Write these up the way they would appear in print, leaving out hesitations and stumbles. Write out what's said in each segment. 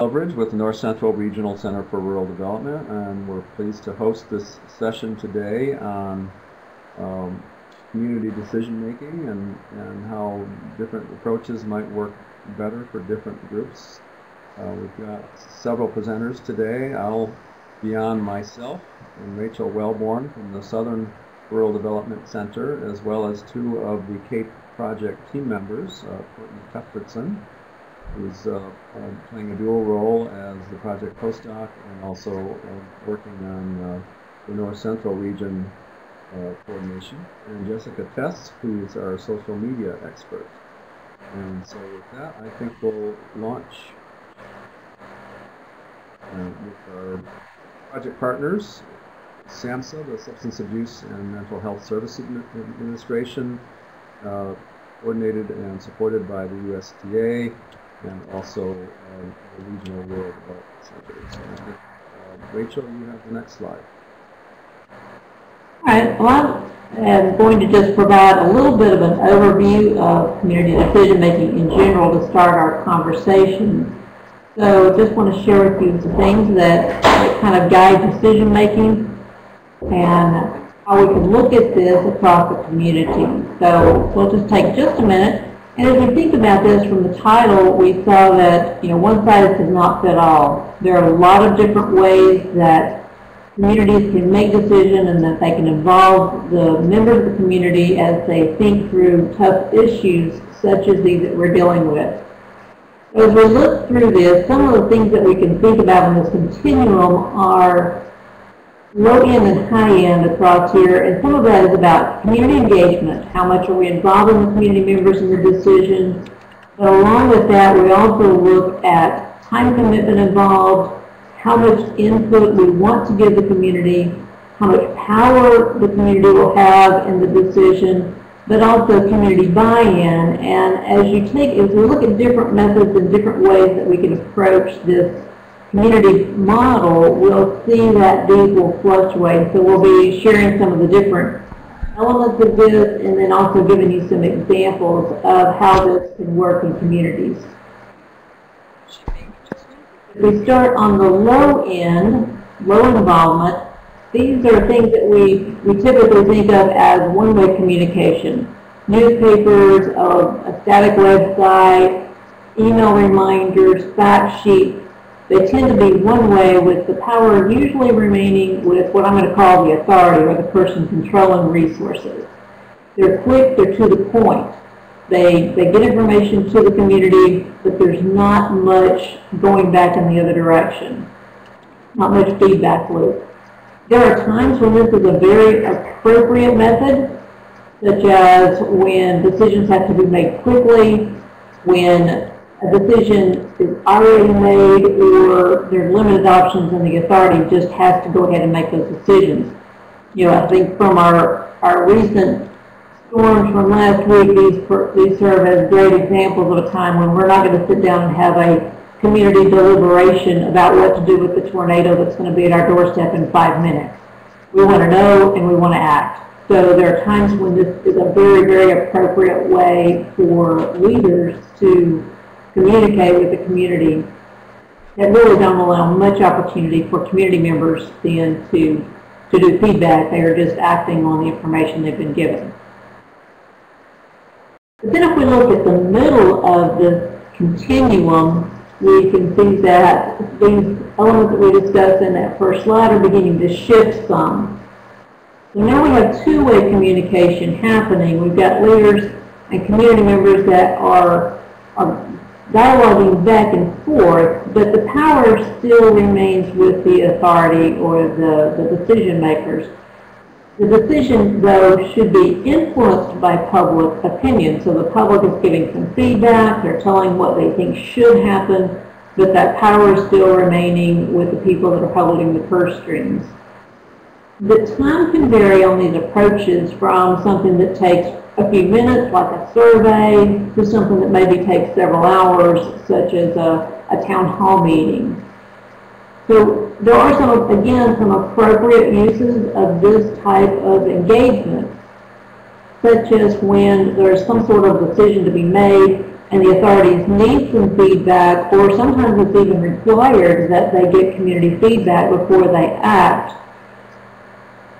Loveridge with North Central Regional Center for Rural Development, and we're pleased to host this session today on community decision making and how different approaches might work better for different groups. We've got several presenters today. I'll be on myself and Rachel Welborn from the Southern Rural Development Center, as well as two of the CAPE project team members, Courtney A. Cuthbertson, who's playing a dual role as the project postdoc and also working on the North Central region coordination, and Jessica Tess, who is our social media expert. And so with that, I think we'll launch with our project partners, SAMHSA, the Substance Abuse and Mental Health Services Administration, coordinated and supported by the USDA, and also the Regional Rural Development Center. So I think, Rachel, you have the next slide. All right, well, I'm going to just provide a little bit of an overview of community decision making in general to start our conversation. So just want to share with you some things that kind of guide decision making and how we can look at this across the community. So we'll just take just a minute. And as we think about this from the title, we saw that, you know, one size does not fit all. There are a lot of different ways that communities can make decisions and that they can involve the members of the community as they think through tough issues such as these that we're dealing with. As we look through this, some of the things that we can think about in this continuum are low end and high end across here, and some of that is about community engagement. How much are we involving the community members in the decision? But along with that, we also look at time commitment involved, how much input we want to give the community, how much power the community will have in the decision, but also community buy-in. And as we look at different methods and different ways that we can approach this community model, we'll see that these will fluctuate. So we'll be sharing some of the different elements of this and then also giving you some examples of how this can work in communities. If we start on the low end, low involvement, these are things that we typically think of as one-way communication. Newspapers, a static website, email reminders, fact sheets. They tend to be one way, with the power usually remaining with what I'm going to call the authority or the person controlling resources. They're quick, they're to the point. They get information to the community, but there's not much going back in the other direction, not much feedback loop. There are times when this is a very appropriate method, such as when decisions have to be made quickly, when a decision is already made, or there are limited options and the authority just has to go ahead and make those decisions. You know, I think from our recent storms from last week, these serve as great examples of a time when we're not going to sit down and have a community deliberation about what to do with the tornado that's going to be at our doorstep in 5 minutes. We want to know and we want to act. So there are times when this is a very, very appropriate way for leaders to communicate with the community that really don't allow much opportunity for community members then to do feedback. They are just acting on the information they've been given. But then if we look at the middle of the continuum, we can see that these elements that we discussed in that first slide are beginning to shift some. So now we have two-way communication happening. We've got leaders and community members that are dialoguing back and forth, but the power still remains with the authority or the decision makers. The decision, though, should be influenced by public opinion. So the public is giving some feedback, they're telling what they think should happen, but that power is still remaining with the people that are holding the purse strings. The time can vary on these approaches, from something that takes a few minutes, like a survey, to something that maybe takes several hours, such as a town hall meeting. So there are some, again, some appropriate uses of this type of engagement, such as when there's some sort of decision to be made and the authorities need some feedback, or sometimes it's even required that they get community feedback before they act.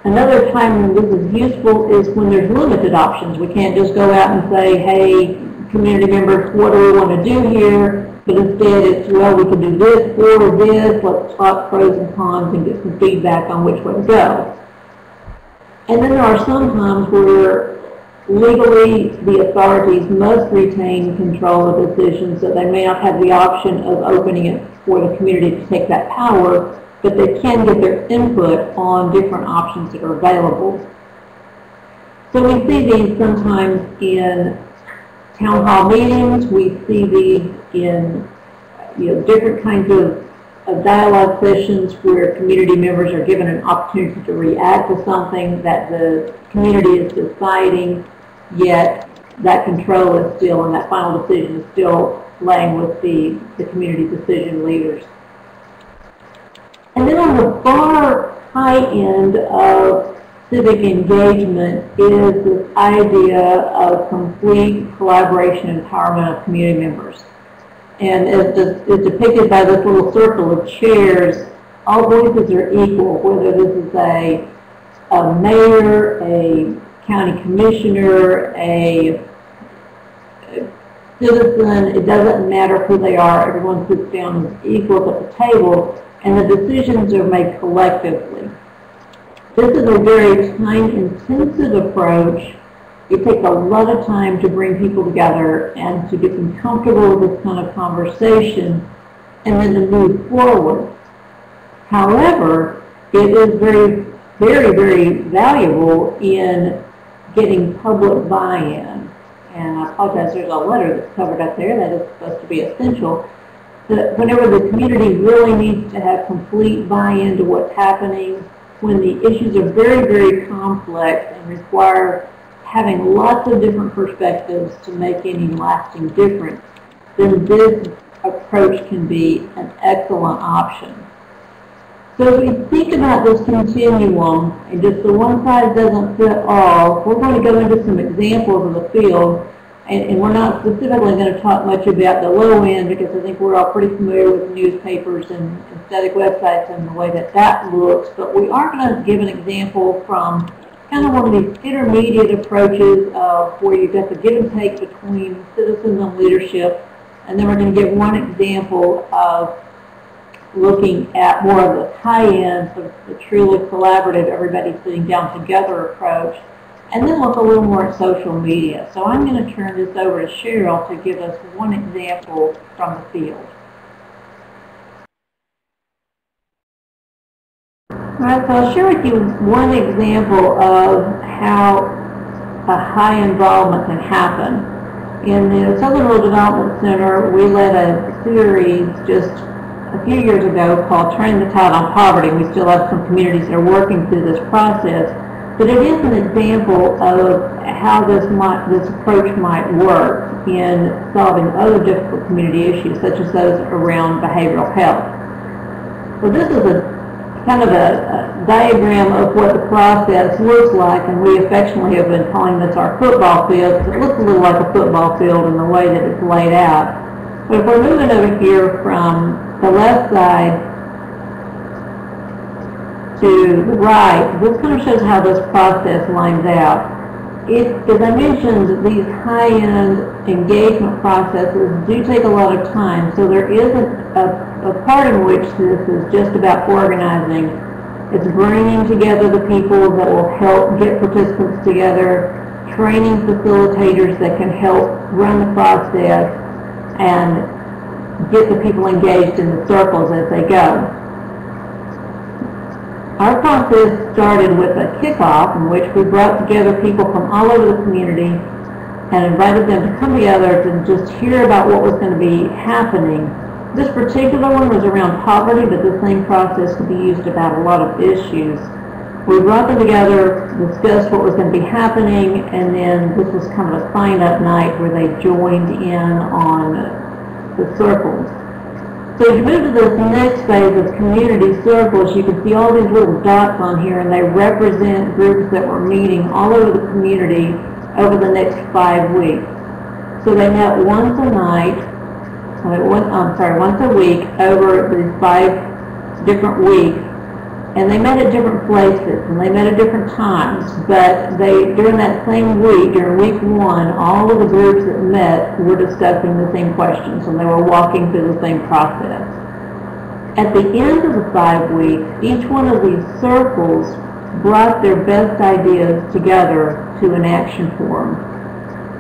Another time when this is useful is when there's limited options. We can't just go out and say, hey, community members, what do we want to do here? But instead it's, well, we can do this or this, let's talk pros and cons and get some feedback on which way to go. And then there are some times where legally, the authorities must retain control of decisions, so they may not have the option of opening it for the community to take that power, but they can get their input on different options that are available. So we see these sometimes in town hall meetings, we see these in different kinds of dialogue sessions where community members are given an opportunity to react to something that the community is deciding, yet that control is still, and that final decision is still laying with the community decision leaders. And then on the far high end of civic engagement is this idea of complete collaboration and empowerment of community members. And it's depicted by this little circle of chairs. All voices are equal, whether this is a mayor, a county commissioner, a citizen. It doesn't matter who they are. Everyone sits down as equals at the table, and the decisions are made collectively. This is a very time-intensive approach. It takes a lot of time to bring people together and to get them comfortable with this kind of conversation and then to move forward. However, it is very, very, very valuable in getting public buy-in. And I apologize, there's a letter that's covered up there that is supposed to be essential. But whenever the community really needs to have complete buy-in to what's happening, when the issues are very, very complex and require having lots of different perspectives to make any lasting difference, then this approach can be an excellent option. So if we think about this continuum, and just the one size doesn't fit all, we're going to go into some examples of the field, and we're not specifically going to talk much about the low end, because I think we're all pretty familiar with newspapers and static websites and the way that that looks, but we are going to give an example from kind of one of these intermediate approaches where you've got the give and take between citizens and leadership. And then we're going to give one example of looking at more of the high end, so the truly collaborative, everybody sitting down together approach. And then look a little more at social media. So I'm going to turn this over to Cheryl to give us one example from the field. All right, so I'll share with you one example of how a high involvement can happen. In the Southern Rural Development Center, we led a series just a few years ago called Turning the Tide on Poverty. We still have some communities that are working through this process, but it is an example of how this approach might work in solving other difficult community issues, such as those around behavioral health. Well, this is kind of a diagram of what the process looks like, and we affectionately have been calling this our football field, because it looks a little like a football field in the way that it's laid out. But if we're moving over here from the left side to the right, this kind of shows how this process lines out. As I mentioned, these high-end engagement processes do take a lot of time, so there is a part in which this is just about organizing. It's bringing together the people that will help get participants together, training facilitators that can help run the process, and get the people engaged in the circles as they go. Our process started with a kickoff in which we brought together people from all over the community and invited them to come together to just hear about what was going to be happening. This particular one was around poverty, but the same process could be used about a lot of issues. We brought them together, discussed what was going to be happening, and then this was kind of a sign-up night where they joined in on the circles. So as you move to this next phase of community circles, you can see all these little dots on here, and they represent groups that were meeting all over the community over the next 5 weeks. So they met once a night, once a week over these 5 different weeks. And they met at different places, and they met at different times, but they, during that same week, during week one, all of the groups that met were discussing the same questions, and they were walking through the same process. At the end of the 5 weeks, each one of these circles brought their best ideas together to an action forum.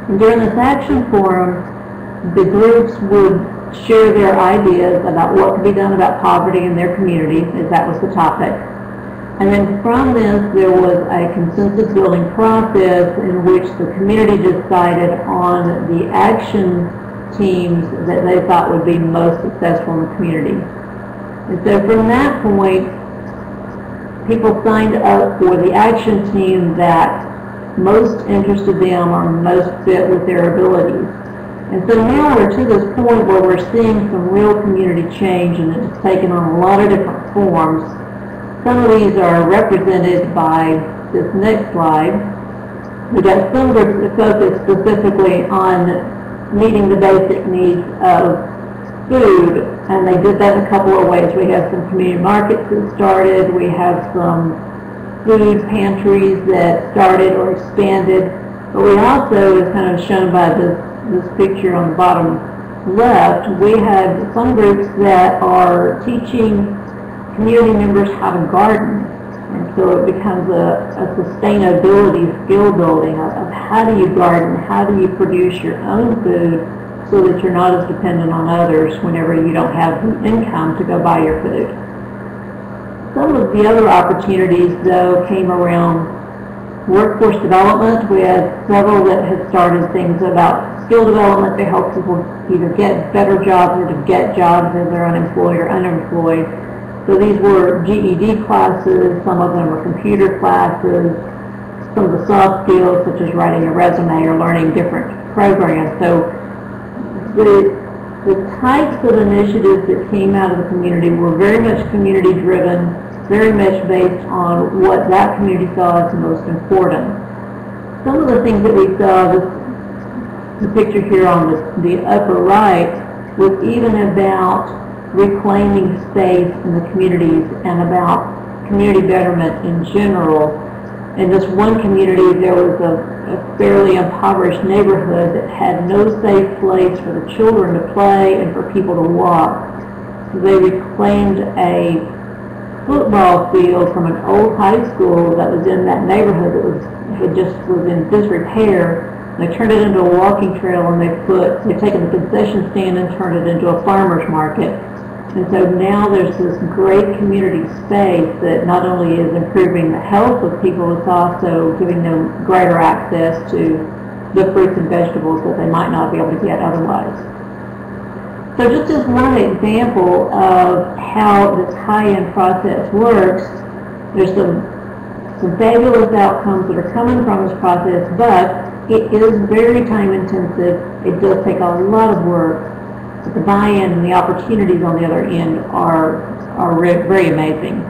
And during this action forum, the groups would share their ideas about what could be done about poverty in their community, if that was the topic. And then from this, there was a consensus building process in which the community decided on the action teams that they thought would be most successful in the community. And so from that point, people signed up for the action team that most interested them or most fit with their abilities. And so now we're to this point where we're seeing some real community change, and it's taken on a lot of different forms. Some of these are represented by this next slide. We've got some groups that focus specifically on meeting the basic needs of food, and they did that in a couple of ways. We have some community markets that started. We have some food pantries that started or expanded. But we also, as kind of shown by this picture on the bottom left, we have some groups that are teaching community members how to garden. And so it becomes a sustainability skill building of how do you garden, how do you produce your own food so that you're not as dependent on others whenever you don't have the income to go buy your food. Some of the other opportunities, though, came around workforce development. We had several that had started things about skill development to help people either get better jobs or to get jobs if they're unemployed or underemployed. So these were GED classes, some of them were computer classes, some of the soft skills such as writing a resume or learning different programs. So the types of initiatives that came out of the community were very much community driven, very much based on what that community saw as the most important. Some of the things that we saw, the picture here on the upper right, was even about reclaiming space in the communities and about community betterment in general. In this one community, there was a fairly impoverished neighborhood that had no safe place for the children to play and for people to walk. So they reclaimed a football field from an old high school that was in that neighborhood that just was in disrepair. And they turned it into a walking trail, and they've taken the concession stand and turned it into a farmer's market. And so now there's this great community space that not only is improving the health of people, it's also giving them greater access to the fruits and vegetables that they might not be able to get otherwise. So just as one example of how this high-end process works, there's some fabulous outcomes that are coming from this process, but it is very time-intensive. It does take a lot of work, but the buy-in and the opportunities on the other end are very amazing.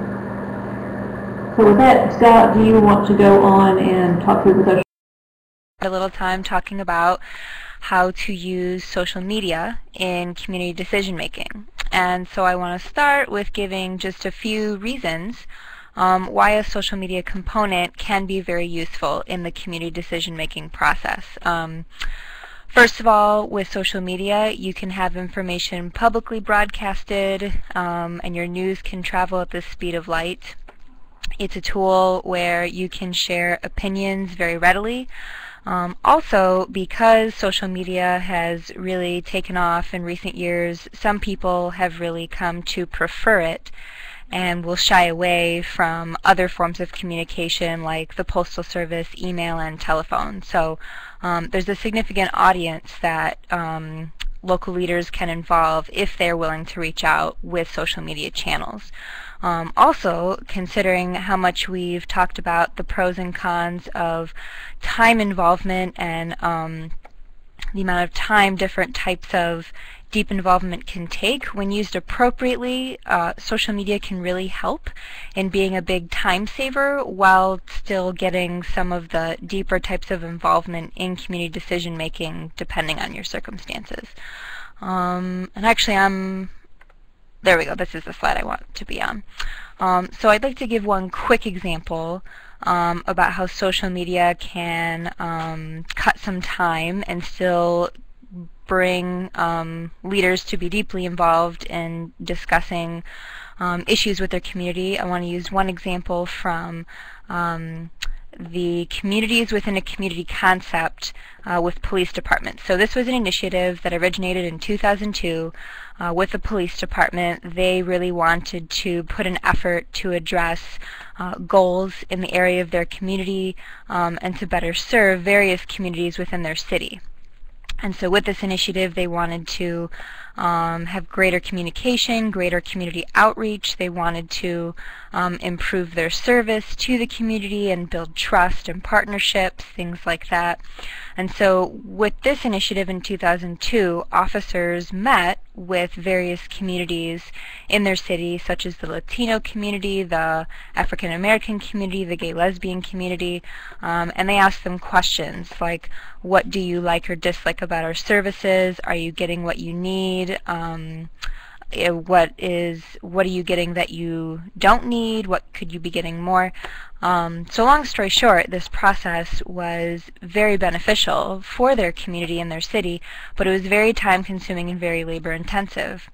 So with that, Scott, do you want to go on and talk through the social media? A little time talking about how to use social media in community decision making. And so I want to start with giving just a few reasons why a social media component can be very useful in the community decision making process. First of all, with social media, you can have information publicly broadcasted, and your news can travel at the speed of light. It's a tool where you can share opinions very readily. Also, because social media has really taken off in recent years, some people have really come to prefer it and will shy away from other forms of communication like the postal service, email, and telephone. So there's a significant audience that local leaders can involve if they're willing to reach out with social media channels. Also, considering how much we've talked about the pros and cons of time involvement and the amount of time different types of deep involvement can take. When used appropriately, social media can really help in being a big time saver while still getting some of the deeper types of involvement in community decision making depending on your circumstances. And actually there we go, this is the slide I want to be on. So I'd like to give one quick example about how social media can cut some time and still bring leaders to be deeply involved in discussing issues with their community. I want to use one example from the Communities Within a Community concept with police departments. So this was an initiative that originated in 2002 with the police department. They really wanted to put an effort to address goals in the area of their community and to better serve various communities within their city. And so with this initiative, they wanted to have greater communication, greater community outreach. They wanted to improve their service to the community and build trust and partnerships, things like that. And so with this initiative in 2002, officers met with various communities in their city, such as the Latino community, the African American community, the gay lesbian community, and they asked them questions like, what do you like or dislike about our services? Are you getting what you need? What are you getting that you don't need? What could you be getting more? So long story short, this process was very beneficial for their community and their city, but it was very time consuming and very labor intensive.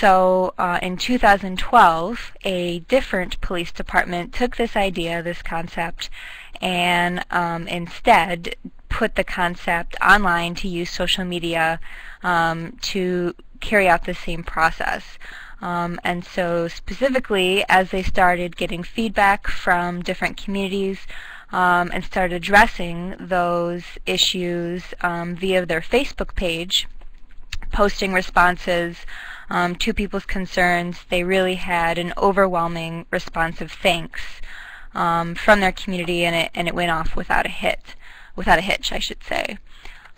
So in 2012, a different police department took this idea, this concept, and instead put the concept online to use social media to carry out the same process. And so specifically, as they started getting feedback from different communities and started addressing those issues via their Facebook page, posting responses to people's concerns, they really had an overwhelming response of thanks from their community, and it went off without a hitch, I should say.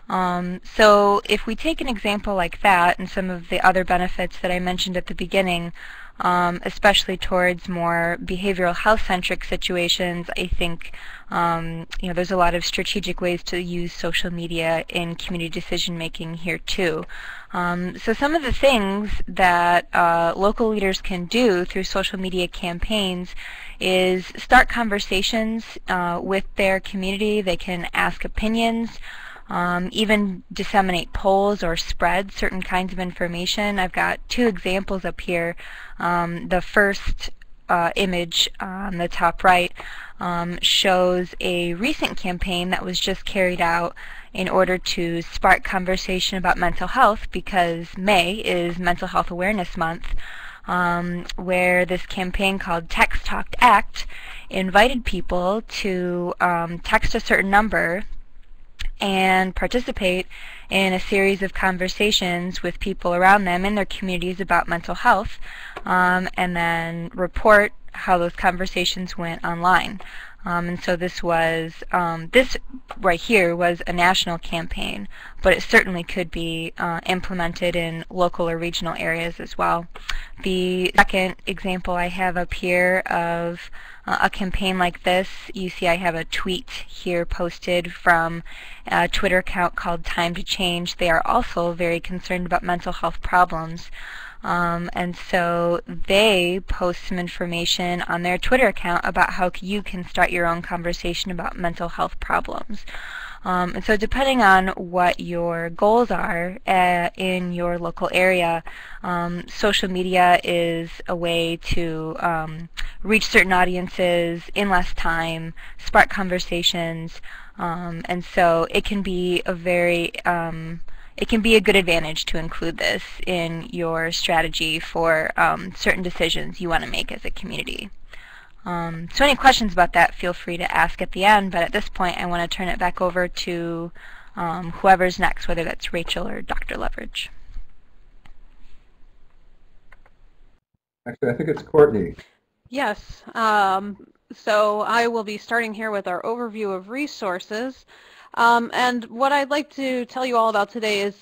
So if we take an example like that and some of the other benefits that I mentioned at the beginning, especially towards more behavioral health-centric situations, I think you know, there's a lot of strategic ways to use social media in community decision-making here too. So some of the things that local leaders can do through social media campaigns is start conversations with their community. They can ask opinions. Even disseminate polls or spread certain kinds of information. I've got two examples up here. The first image on the top right shows a recent campaign that was just carried out in order to spark conversation about mental health, because May is Mental Health Awareness Month, where this campaign called Text Talk Act invited people to text a certain number and participate in a series of conversations with people around them in their communities about mental health, and then report how those conversations went online. And so this was, this right here was a national campaign, but it certainly could be implemented in local or regional areas as well. The second example I have up here of a campaign like this, you see I have a tweet here posted from a Twitter account called Time to Change. They are also very concerned about mental health problems. And so they post some information on their Twitter account about how you can start your own conversation about mental health problems. And so depending on what your goals are in your local area, social media is a way to reach certain audiences in less time, spark conversations, and so it can be a very it can be a good advantage to include this in your strategy for certain decisions you want to make as a community. So any questions about that, feel free to ask at the end, but at this point I want to turn it back over to whoever's next, whether that's Rachel or Dr. Loveridge. Actually, I think it's Courtney. Yes. So I will be starting here with our overview of resources. And what I'd like to tell you all about today is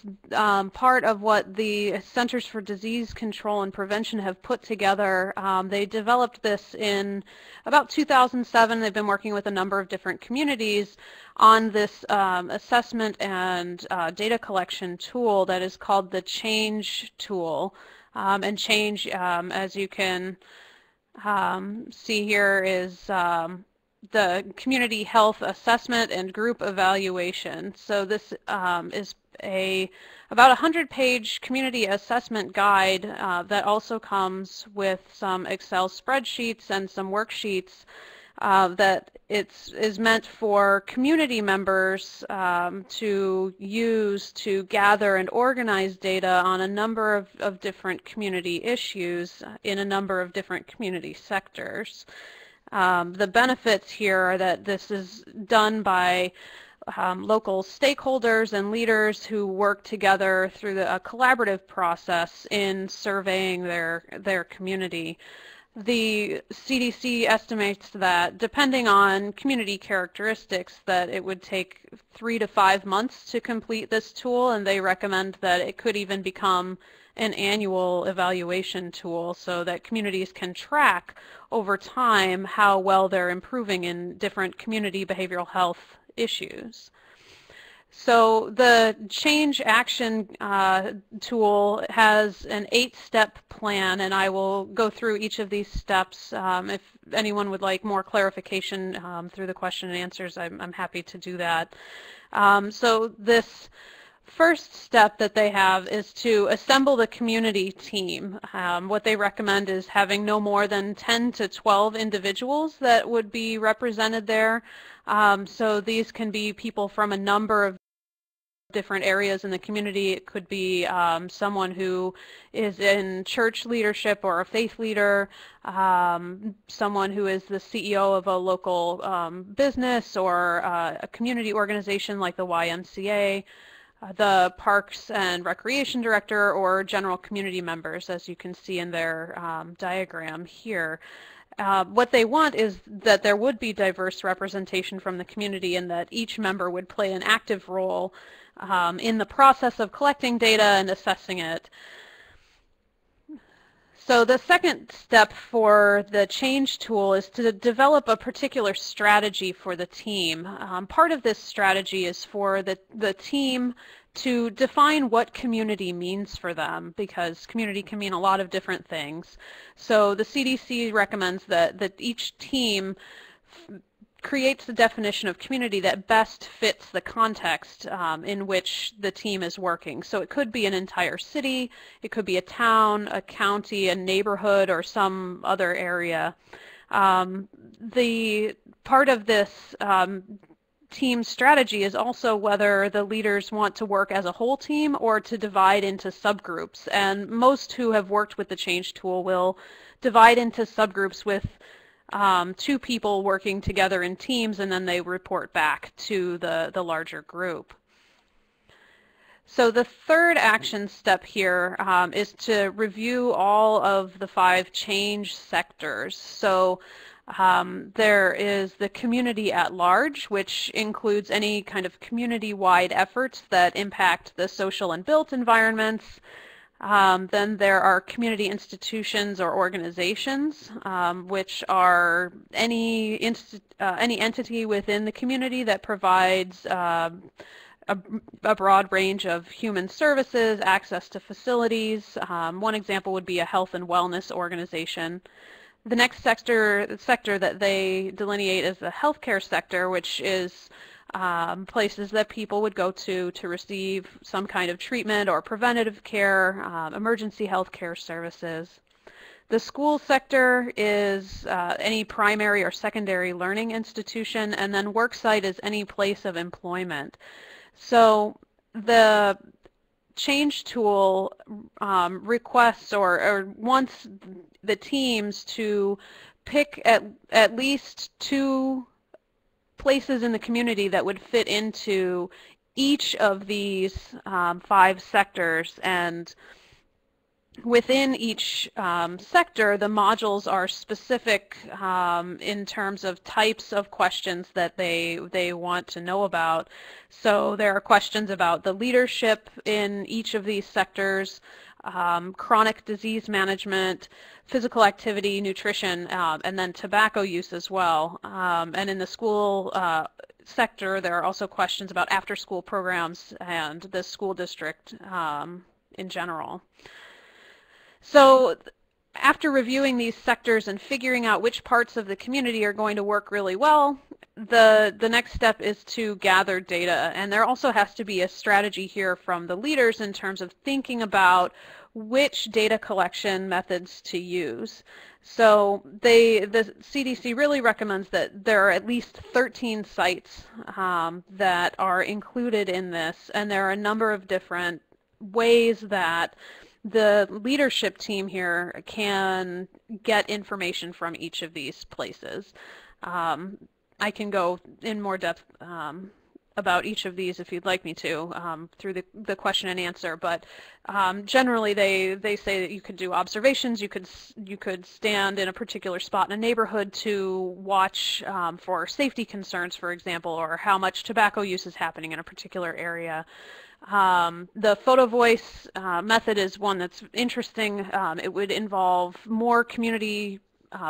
part of what the Centers for Disease Control and Prevention have put together. They developed this in about 2007. They've been working with a number of different communities on this assessment and data collection tool that is called the Change tool. And Change, as you can see here, is the community health assessment and group evaluation. So this is about 100-page community assessment guide that also comes with some Excel spreadsheets and some worksheets that is meant for community members to use to gather and organize data on a number of different community issues in a number of different community sectors. The benefits here are that this is done by local stakeholders and leaders who work together through a collaborative process in surveying their community. The CDC estimates that, depending on community characteristics, that it would take 3 to 5 months to complete this tool, and they recommend that it could even become an annual evaluation tool so that communities can track over time how well they're improving in different community behavioral health issues. So the Change Action tool has an 8-step plan, and I will go through each of these steps. If anyone would like more clarification through the question and answers, I'm happy to do that. So this first step that they have is to assemble the community team. What they recommend is having no more than 10 to 12 individuals that would be represented there. So these can be people from a number of different areas in the community. It could be someone who is in church leadership or a faith leader, someone who is the CEO of a local business or a community organization like the YMCA, the Parks and Recreation Director, or general community members, as you can see in their diagram here. What they want is that there would be diverse representation from the community and that each member would play an active role in the process of collecting data and assessing it. So the second step for the Change tool is to develop a particular strategy for the team. Part of this strategy is for the team to define what community means for them, because community can mean a lot of different things. So the CDC recommends that each team creates the definition of community that best fits the context in which the team is working. So it could be an entire city, it could be a town, a county, a neighborhood, or some other area. The part of this team strategy is also whether the leaders want to work as a whole team or to divide into subgroups. And most who have worked with the Change tool will divide into subgroups with two people working together in teams, and then they report back to the larger group. So the third action step here is to review all of the 5 change sectors. So there is the community at large, which includes any kind of community-wide efforts that impact the social and built environments. Then there are community institutions or organizations, which are any entity within the community that provides a broad range of human services, access to facilities. One example would be a health and wellness organization. The next sector that they delineate is the healthcare sector, which is places that people would go to receive some kind of treatment or preventative care, emergency health care services. The school sector is any primary or secondary learning institution, and then worksite is any place of employment. So the Change tool requests or wants the teams to pick at least 2 places in the community that would fit into each of these 5 sectors and within each sector, the modules are specific in terms of types of questions that they want to know about. So there are questions about the leadership in each of these sectors, chronic disease management, physical activity, nutrition, and then tobacco use as well. And in the school sector, there are also questions about after-school programs and the school district in general. So after reviewing these sectors and figuring out which parts of the community are going to work really well, the next step is to gather data. And there also has to be a strategy here from the leaders in terms of thinking about which data collection methods to use. So the CDC really recommends that there are at least 13 sites that are included in this, and there are a number of different ways that the leadership team here can get information from each of these places. I can go in more depth about each of these if you'd like me to through the question and answer, but generally they say that you could do observations, you could stand in a particular spot in a neighborhood to watch for safety concerns, for example, or how much tobacco use is happening in a particular area. The photo voice method is one that's interesting. It would involve more community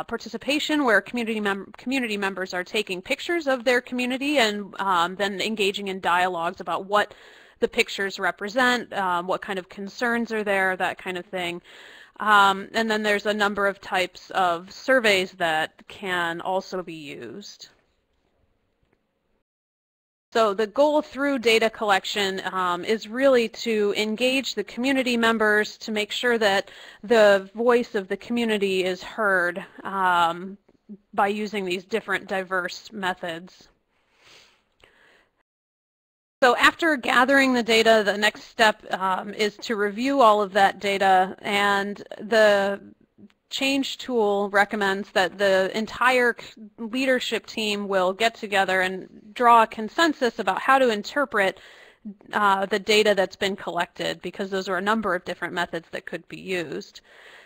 participation, where community members are taking pictures of their community and then engaging in dialogues about what the pictures represent, what kind of concerns are there, that kind of thing. And then there's a number of types of surveys that can also be used. So the goal through data collection is really to engage the community members to make sure that the voice of the community is heard by using these different diverse methods. So after gathering the data, the next step is to review all of that data, and the Change tool recommends that the entire leadership team will get together and draw a consensus about how to interpret the data that's been collected, because those are a number of different methods that could be used.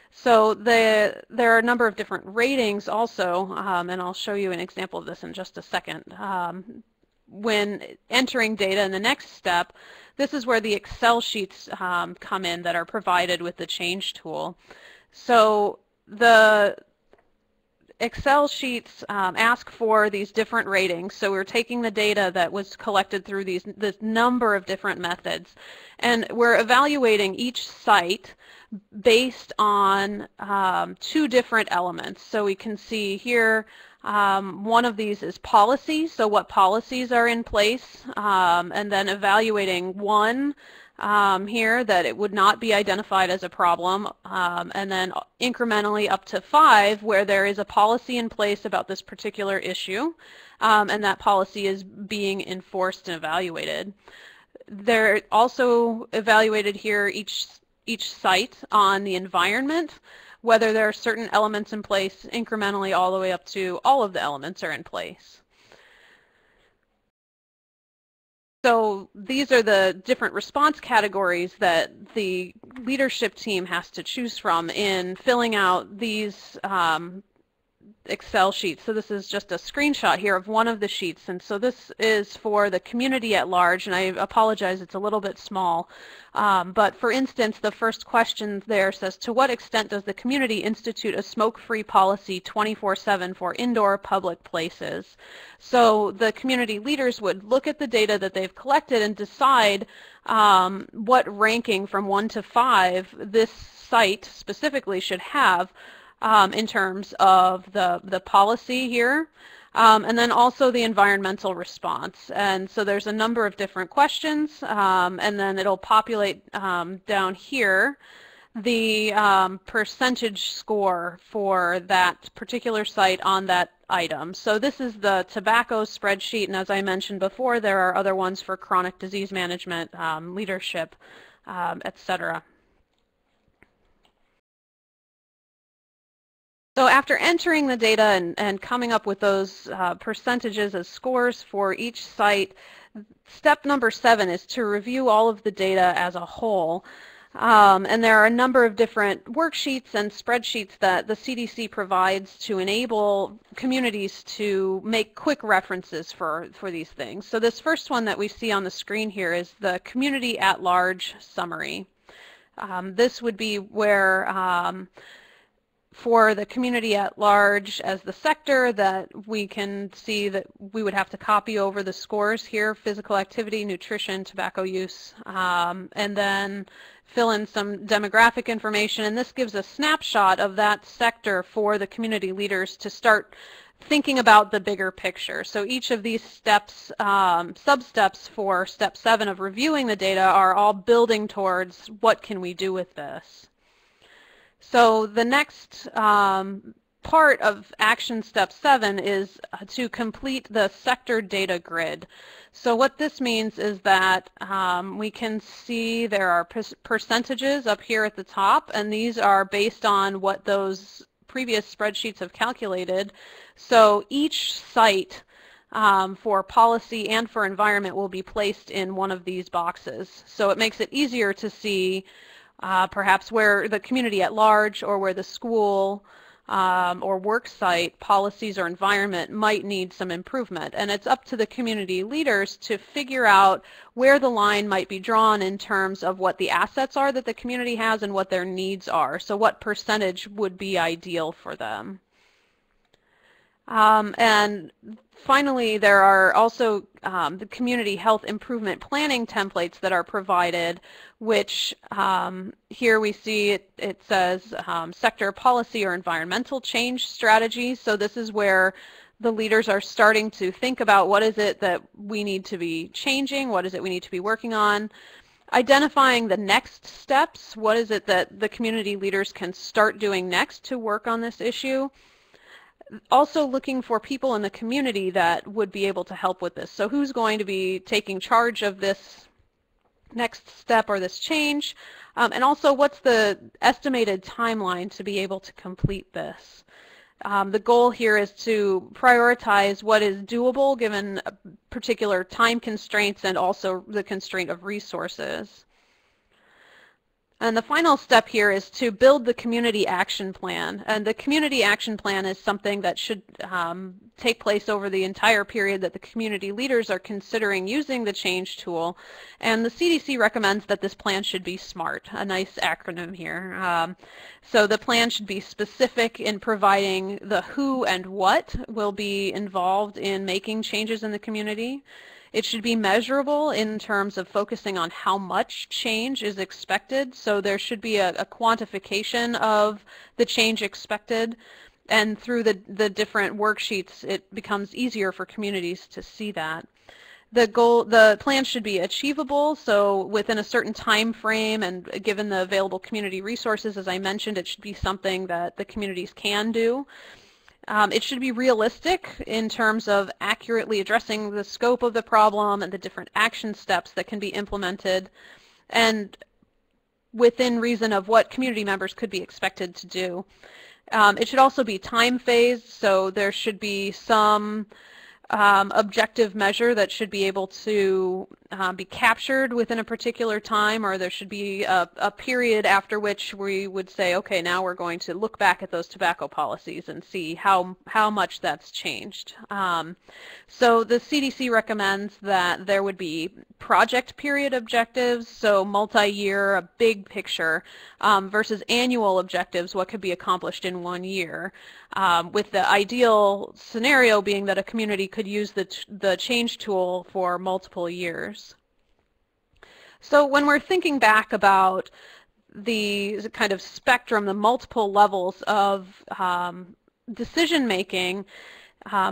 So there are a number of different ratings also, and I'll show you an example of this in just a second. When entering data in the next step, this is where the Excel sheets come in that are provided with the Change tool. So the Excel sheets ask for these different ratings. So we're taking the data that was collected through this number of different methods, and we're evaluating each site based on two different elements. So we can see here one of these is policy, so what policies are in place, and then evaluating one here that it would not be identified as a problem, and then incrementally up to 5 where there is a policy in place about this particular issue, and that policy is being enforced and evaluated. They're also evaluated here, each site, on the environment, whether there are certain elements in place, incrementally all the way up to all of the elements are in place. So these are the different response categories that the leadership team has to choose from in filling out these Excel sheets. So this is just a screenshot here of one of the sheets, and so this is for the community at large, and I apologize, it's a little bit small, but for instance, the first question there says, to what extent does the community institute a smoke-free policy 24/7 for indoor public places? So the community leaders would look at the data that they've collected and decide what ranking from 1 to 5 this site specifically should have in terms of the policy here, and then also the environmental response. And so there's a number of different questions, and then it'll populate down here the percentage score for that particular site on that item. So this is the tobacco spreadsheet, and as I mentioned before, there are other ones for chronic disease management, leadership, etc. So after entering the data and coming up with those percentages as scores for each site, step number 7 is to review all of the data as a whole. And there are a number of different worksheets and spreadsheets that the CDC provides to enable communities to make quick references for these things. So this first one that we see on the screen here is the Community at Large Summary. This would be where for the community at large as the sector that we can see that we would have to copy over the scores here, physical activity, nutrition, tobacco use, and then fill in some demographic information. And this gives a snapshot of that sector for the community leaders to start thinking about the bigger picture. So each of these steps, sub-steps for step 7 of reviewing the data are all building towards what can we do with this. So the next part of action step 7 is to complete the sector data grid. So what this means is that we can see there are percentages up here at the top, and these are based on what those previous spreadsheets have calculated. So each site for policy and for environment will be placed in one of these boxes. So it makes it easier to see perhaps where the community at large or where the school or work site policies or environment might need some improvement. And it's up to the community leaders to figure out where the line might be drawn in terms of what the assets are that the community has and what their needs are. So what percentage would be ideal for them. And finally, there are also the community health improvement planning templates that are provided, which here we see it says sector policy or environmental change strategies. So this is where the leaders are starting to think about what is it that we need to be changing, what is it we need to be working on, identifying the next steps, what is it that the community leaders can start doing next to work on this issue. Also looking for people in the community that would be able to help with this. So who's going to be taking charge of this next step or this change? And also what's the estimated timeline to be able to complete this? The goal here is to prioritize what is doable given particular time constraints and also the constraint of resources. And the final step here is to build the community action plan. And the community action plan is something that should take place over the entire period that the community leaders are considering using the change tool. And the CDC recommends that this plan should be SMART, a nice acronym here. So the plan should be specific in providing the who and what will be involved in making changes in the community. It should be measurable in terms of focusing on how much change is expected. So there should be a quantification of the change expected. And through the different worksheets, it becomes easier for communities to see that. The plan should be achievable, so within a certain time frame and given the available community resources, as I mentioned, it should be something that the communities can do. It should be realistic in terms of accurately addressing the scope of the problem and the different action steps that can be implemented and within reason of what community members could be expected to do. It should also be time phased, so there should be some objective measure that should be able to be captured within a particular time, or there should be a period after which we would say, okay, now we're going to look back at those tobacco policies and see how much that's changed. So the CDC recommends that there would be project period objectives, so multi-year, a big picture, versus annual objectives, what could be accomplished in 1 year, with the ideal scenario being that a community could use the change tool for multiple years. So when we're thinking back about the kind of spectrum, the multiple levels of decision making,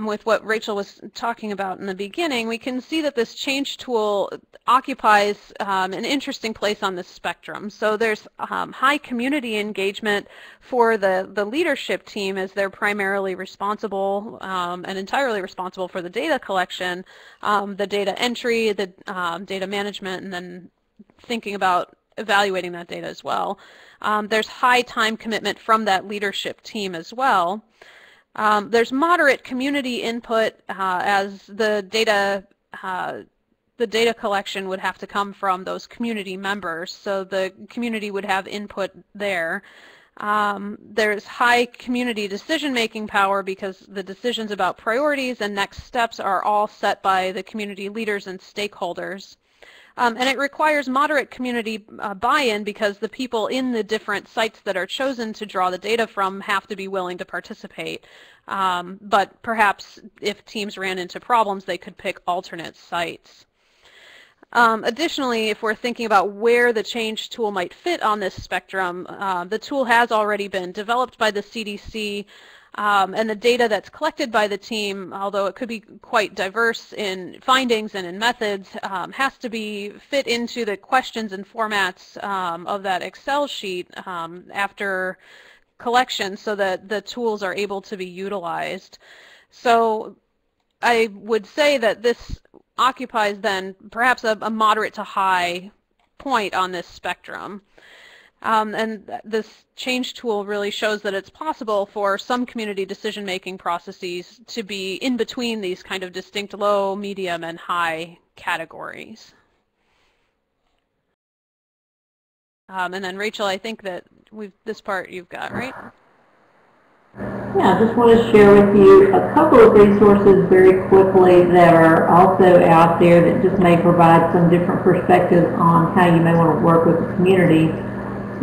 with what Rachel was talking about in the beginning, we can see that this change tool occupies an interesting place on this spectrum. So there's high community engagement for the leadership team as they're primarily responsible and entirely responsible for the data collection, the data entry, the data management, and then thinking about evaluating that data as well. There's high time commitment from that leadership team as well. There's moderate community input as the data the data collection would have to come from those community members, so the community would have input there. There's high community decision-making power because the decisions about priorities and next steps are all set by the community leaders and stakeholders. And it requires moderate community buy-in because the people in the different sites that are chosen to draw the data from have to be willing to participate. But perhaps if teams ran into problems, they could pick alternate sites. Additionally, if we're thinking about where the change tool might fit on this spectrum, the tool has already been developed by the CDC, and the data that's collected by the team, although it could be quite diverse in findings and in methods, has to be fit into the questions and formats of that Excel sheet after collection so that the tools are able to be utilized. So I would say that this occupies then perhaps a moderate to high point on this spectrum. And this change tool really shows that it's possible for some community decision-making processes to be in between these kind of distinct low, medium, and high categories. And then Rachel, I think that this part you've got, right? Yeah, I just want to share with you a couple of resources very quickly that are also out there that just may provide some different perspectives on how you may want to work with the community.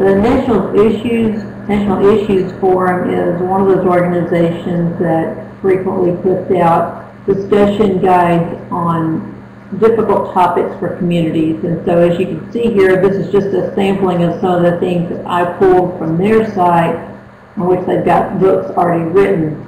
The National Issues Forum is one of those organizations that frequently puts out discussion guides on difficult topics for communities. And so as you can see here, this is just a sampling of some of the things that I pulled from their site, on which they've got books already written.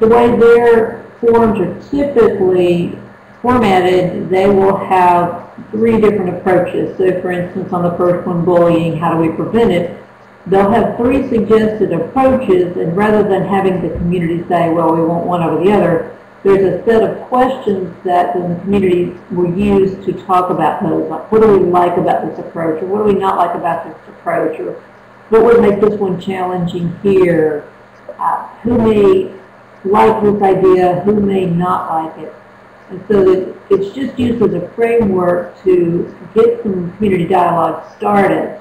The way their forums are typically formatted, they will have three different approaches. So for instance, on the first one, bullying, how do we prevent it? They'll have three suggested approaches, and rather than having the community say, well, we want one over the other, there's a set of questions that the community will use to talk about those, like what do we like about this approach, or what do we not like about this approach, or what would make this one challenging here, who may like this idea, who may not like it. And so it's just used as a framework to get some community dialogue started.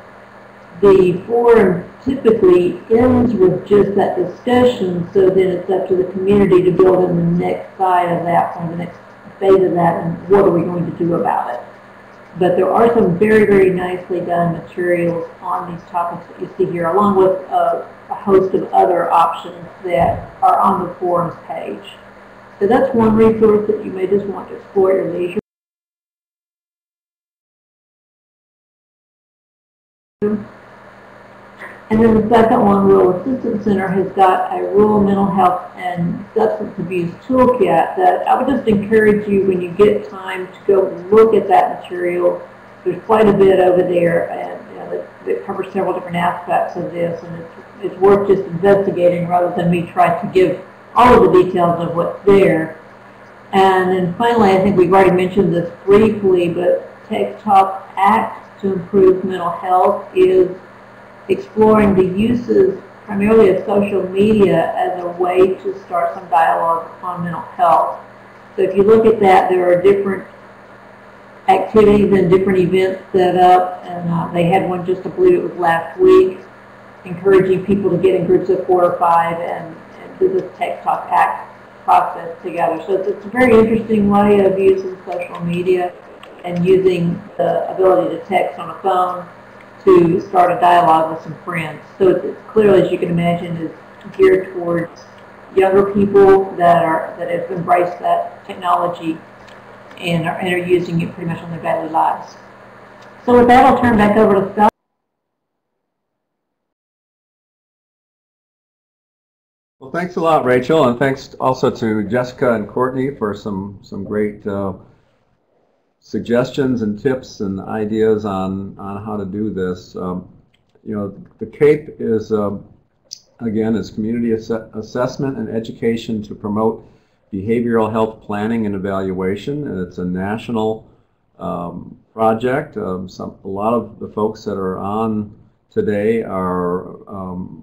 The forum typically ends with just that discussion, so then it's up to the community to build in the next side of that, or the next phase of that, and what are we going to do about it. But there are some very, very nicely done materials on these topics that you see here, along with a host of other options that are on the forums page. So that's one resource that you may just want to explore at your leisure. And then the second one, Rural Assistance Center, has got a rural mental health and substance abuse toolkit that I would just encourage you, when you get time, to go look at that material. There's quite a bit over there, and that covers several different aspects of this, and it's worth just investigating rather than me try to give all of the details of what's there. And then finally, I think we've already mentioned this briefly, but Text Talk Act to Improve Mental Health is exploring the uses primarily of social media as a way to start some dialogue on mental health. So if you look at that, there are different activities and different events set up, and they had one just, I believe it was last week, encouraging people to get in groups of 4 or 5 and through this Text Talk Act process together. So it's a very interesting way of using social media and using the ability to text on a phone to start a dialogue with some friends. So it's clearly, as you can imagine, is geared towards younger people that have embraced that technology and are using it pretty much on their daily lives. So with that, I'll turn back over to Scott. Well, thanks a lot, Rachel, and thanks also to Jessica and Courtney for some great suggestions and tips and ideas on how to do this. The CAPE is, again, is Community Assessment and Education to Promote Behavioral Health Planning and Evaluation, and it's a national project. A lot of the folks that are on today are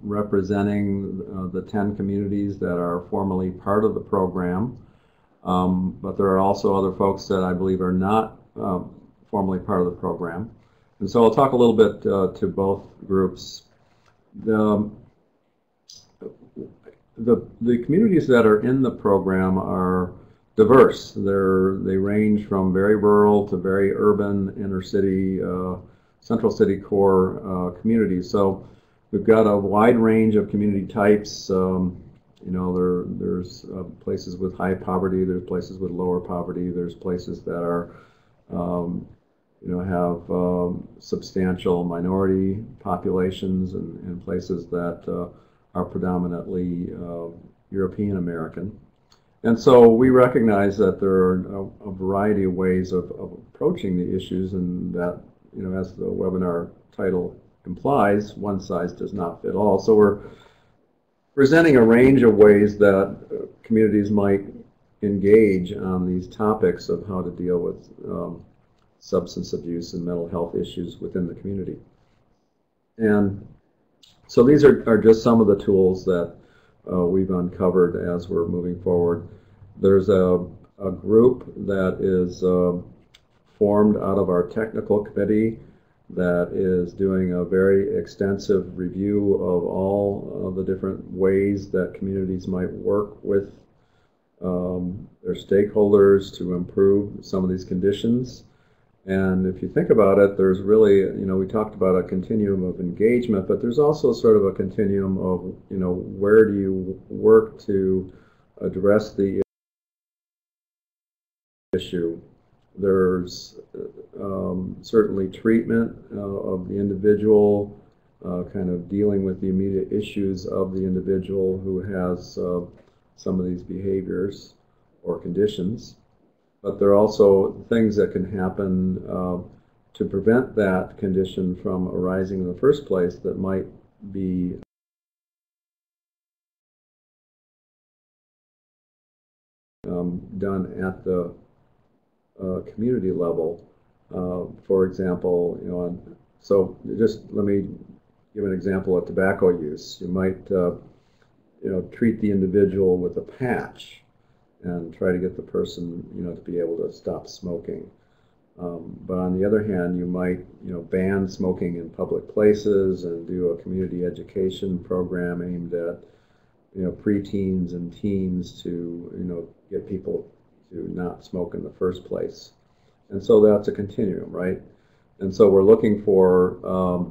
representing the 10 communities that are formally part of the program, but there are also other folks that I believe are not formally part of the program. And so I'll talk a little bit to both groups. The communities that are in the program are diverse. They range from very rural to very urban, inner city, central city core communities. So we've got a wide range of community types. You know, there's places with high poverty, there's places with lower poverty, there's places that are, you know, have substantial minority populations, and places that are predominantly European American. And so we recognize that there are a variety of ways of approaching the issues, and that, you know, as the webinar title implies, one size does not fit all. So we're presenting a range of ways that communities might engage on these topics of how to deal with substance abuse and mental health issues within the community. And so these are just some of the tools that we've uncovered as we're moving forward. There's a group that is formed out of our technical committee that is doing a very extensive review of all the different ways that communities might work with their stakeholders to improve some of these conditions. And if you think about it, there's really, you know, we talked about a continuum of engagement, but there's also sort of a continuum of, you know, where do you work to address the issue. There's certainly treatment of the individual, kind of dealing with the immediate issues of the individual who has some of these behaviors or conditions. But there are also things that can happen to prevent that condition from arising in the first place that might be done at the community level. For example, you know, so just let me give an example of tobacco use. You might, you know, treat the individual with a patch and try to get the person, you know, to be able to stop smoking. But on the other hand, you might, you know, ban smoking in public places and do a community education program aimed at, you know, preteens and teens to, you know, get people to not smoke in the first place. And so that's a continuum, right? And so we're looking for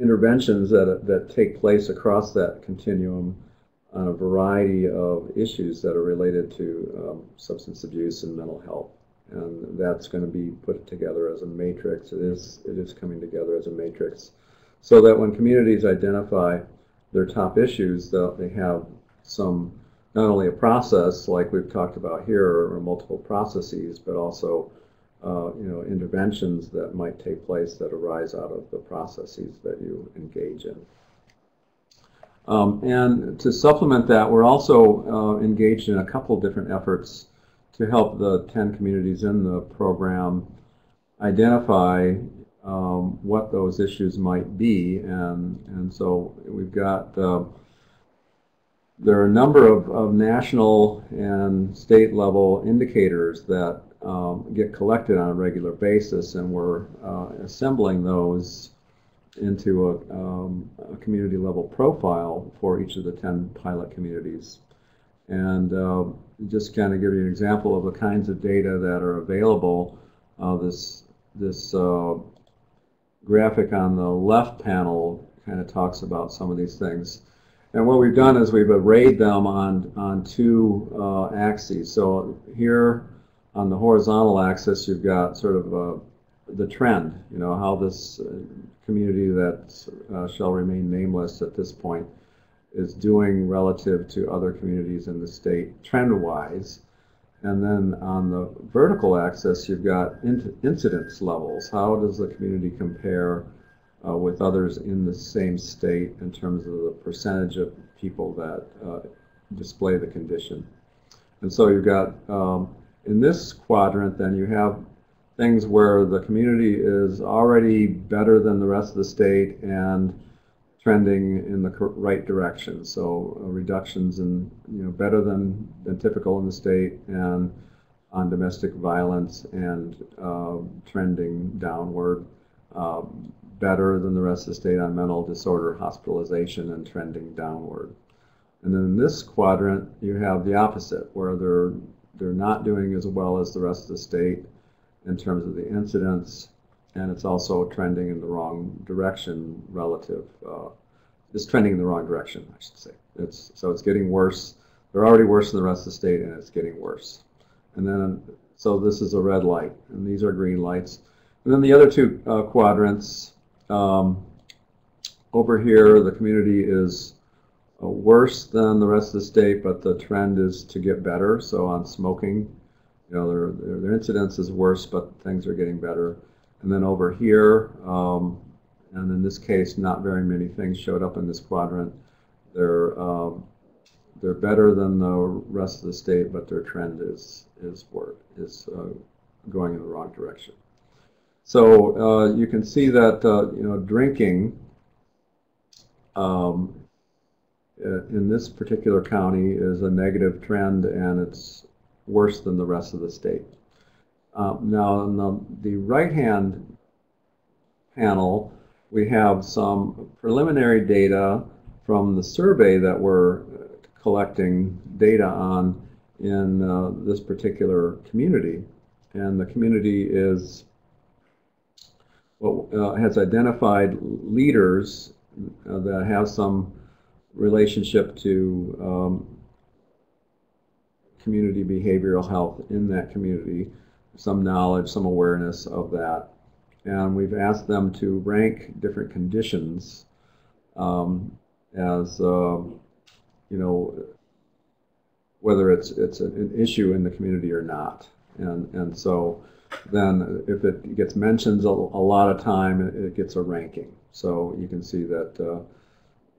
interventions that take place across that continuum on a variety of issues that are related to substance abuse and mental health. And that's going to be put together as a matrix. It is coming together as a matrix, so that when communities identify their top issues, that they have some, not only a process like we've talked about here, or multiple processes, but also you know, interventions that might take place that arise out of the processes that you engage in. And to supplement that, we're also engaged in a couple of different efforts to help the 10 communities in the program identify what those issues might be. And so we've got there are a number of national and state level indicators that get collected on a regular basis, and we're assembling those into a community level profile for each of the 10 pilot communities. And just kind of give you an example of the kinds of data that are available. This graphic on the left panel kind of talks about some of these things. And what we've done is we've arrayed them on two axes. So here on the horizontal axis, you've got sort of the trend, you know, how this community that shall remain nameless at this point is doing relative to other communities in the state trend-wise. And then on the vertical axis, you've got incidence levels. How does the community compare with others in the same state in terms of the percentage of people that display the condition? And so you've got, in this quadrant, then you have things where the community is already better than the rest of the state and trending in the right direction. So reductions in, you know, better than typical in the state, and on domestic violence and trending downward, better than the rest of the state on mental disorder hospitalization and trending downward. And then in this quadrant, you have the opposite, where they're not doing as well as the rest of the state in terms of the incidents, and it's also trending in the wrong direction relative. It's trending in the wrong direction, I should say. So it's getting worse. They're already worse than the rest of the state, and it's getting worse. And then, so this is a red light, and these are green lights. And then the other two quadrants, over here, the community is worse than the rest of the state, but the trend is to get better. So on smoking, you know, their incidence is worse, but things are getting better. And then over here, and in this case, not very many things showed up in this quadrant. They're better than the rest of the state, but their trend is going in the wrong direction. So you can see that you know, drinking in this particular county is a negative trend, and it's worse than the rest of the state. Now, in the right-hand panel, we have some preliminary data from the survey that we're collecting data on in this particular community. And the community is has identified leaders that have some relationship to community behavioral health in that community, some knowledge, some awareness of that. And we've asked them to rank different conditions as you know, whether it's an issue in the community or not. And so then if it gets mentioned a lot of time, it gets a ranking. So you can see that you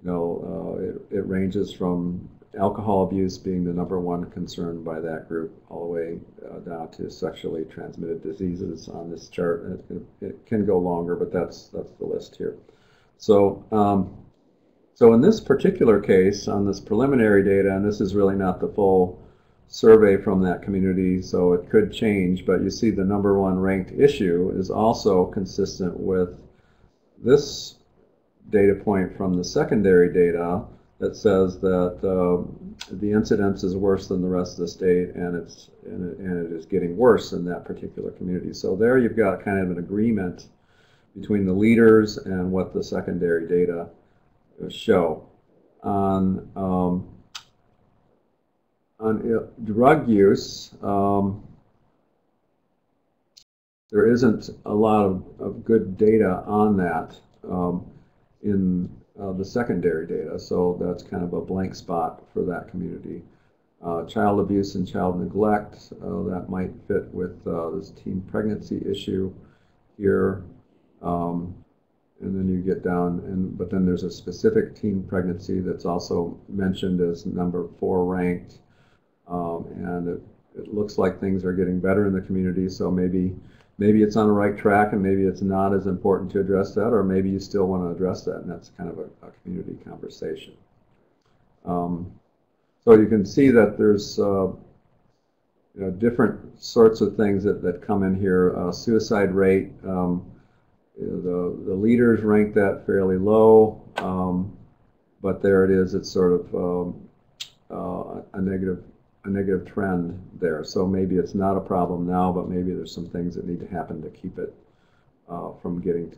know, it ranges from alcohol abuse being the #1 concern by that group all the way down to sexually transmitted diseases on this chart. It can go longer, but that's the list here. So so in this particular case, on this preliminary data, and this is really not the full survey from that community, so it could change, but you see the #1 ranked issue is also consistent with this data point from the secondary data that says that the incidence is worse than the rest of the state, and it is getting worse in that particular community. So there you've got kind of an agreement between the leaders and what the secondary data show. On drug use, there isn't a lot of good data on that in the secondary data, so that's kind of a blank spot for that community. Child abuse and child neglect, that might fit with this teen pregnancy issue here, and then you get down, but then there's a specific teen pregnancy that's also mentioned as #4 ranked, and it looks like things are getting better in the community, so maybe it's on the right track, and maybe it's not as important to address that, or maybe you still want to address that, and that's kind of a community conversation. So you can see that there's you know, different sorts of things that come in here. Suicide rate, the leaders rank that fairly low, but there it is. It's sort of a negative trend there. So maybe it's not a problem now, but maybe there's some things that need to happen to keep it from getting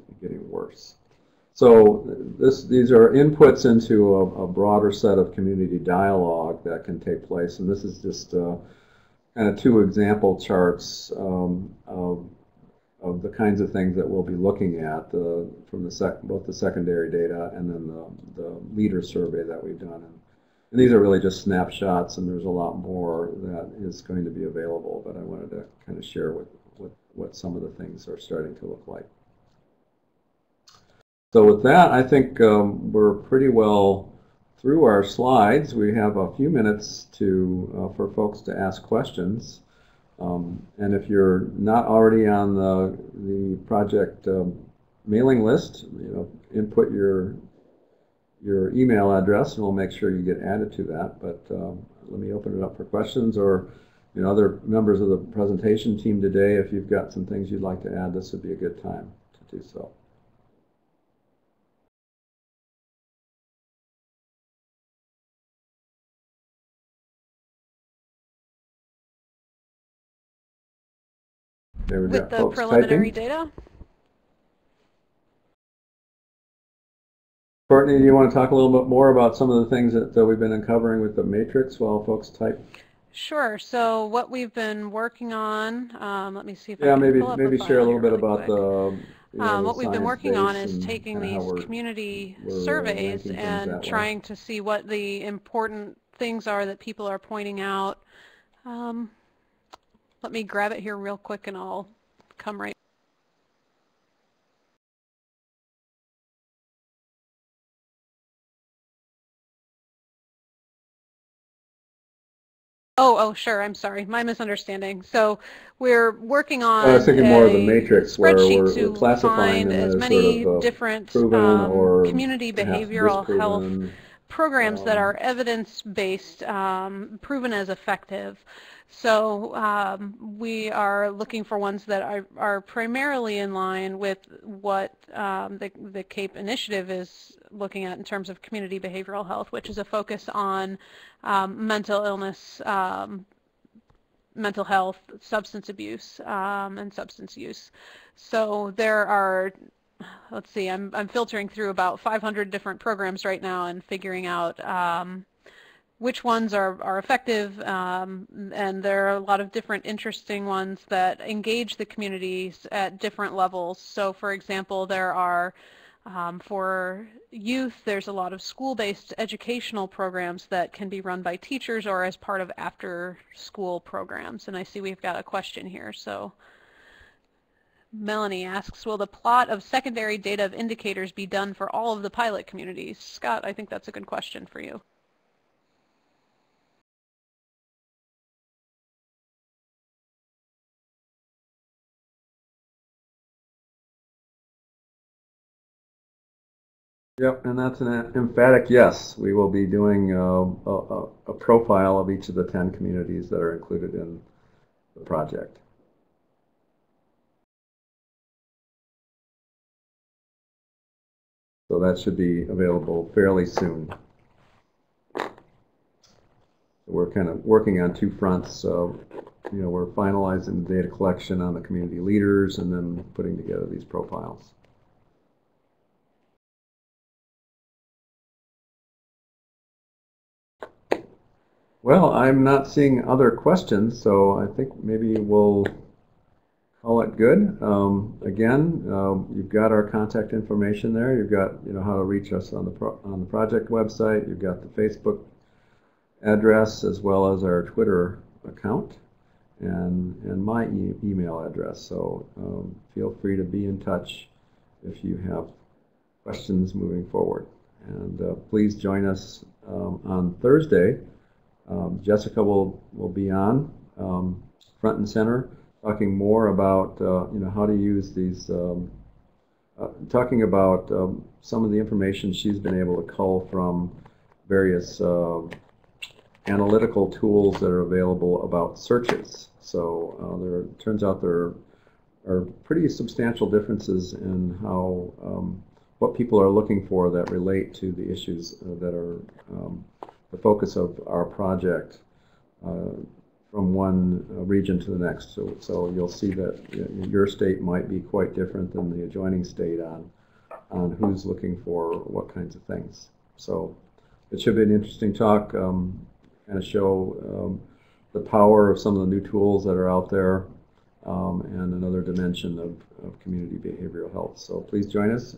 worse. So these are inputs into a broader set of community dialogue that can take place. And this is just kind of two example charts of the kinds of things that we'll be looking at from both the secondary data and then the leader survey that we've done. And these are really just snapshots, and there's a lot more that is going to be available, but I wanted to kind of share what some of the things are starting to look like. So with that, I think we're pretty well through our slides. We have a few minutes for folks to ask questions. And if you're not already on the project mailing list, you know, input your email address, and we'll make sure you get added to that. But let me open it up for questions, or the other members of the presentation team today, if you've got some things you'd like to add, this would be a good time to do so. There we go. With the preliminary data. Courtney, do you want to talk a little bit more about some of the things that we've been uncovering with the matrix while folks type? Sure. So what we've been working on, let me see if I can maybe share a little bit about the what we've been working on is taking these community surveys and trying to see what the important things are that people are pointing out. Let me grab it here real quick and I'll come right. Oh, sure. I'm sorry. My misunderstanding. So we're working on I was thinking more of the matrix where we're classifying to find as many sort of different community behavioral health programs that are evidence-based, proven as effective. So we are looking for ones that are primarily in line with what the CAPE initiative is looking at in terms of community behavioral health, which is a focus on mental illness, mental health, substance abuse, and substance use. So there are, let's see, I'm filtering through about 500 different programs right now and figuring out which ones are effective, and there are a lot of different interesting ones that engage the communities at different levels. So for example, there are, for youth, there's a lot of school-based educational programs that can be run by teachers or as part of after-school programs. And I see we've got a question here. So Melanie asks, will the plot of secondary data of indicators be done for all of the pilot communities? Scott, I think that's a good question for you. Yep, and that's an emphatic yes. We will be doing a profile of each of the 10 communities that are included in the project. So that should be available fairly soon. We're kind of working on two fronts. So, you know, we're finalizing the data collection on the community leaders and then putting together these profiles. Well, I'm not seeing other questions, so I think maybe we'll call it good. Again, you've got our contact information there. You've got, you know, how to reach us on the project website. You've got the Facebook address as well as our Twitter account and my email address. So feel free to be in touch if you have questions moving forward. And please join us on Thursday. Jessica will be on front and center, talking more about you know, how to use these, talking about some of the information she's been able to cull from various analytical tools that are available about searches. So there turns out there are pretty substantial differences in how what people are looking for that relate to the issues that are the focus of our project from one region to the next. So you'll see that your state might be quite different than the adjoining state on who's looking for what kinds of things. So it should be an interesting talk, kind of show the power of some of the new tools that are out there and another dimension of community behavioral health. So please join us.